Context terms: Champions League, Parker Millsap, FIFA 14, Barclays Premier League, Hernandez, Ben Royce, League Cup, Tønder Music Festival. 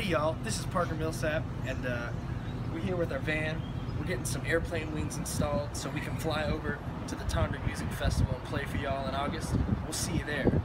Hey y'all, this is Parker Millsap, and we're here with our van. We're getting some airplane wings installed so we can fly over to the Tønder Music Festival and play for y'all in August. We'll see you there.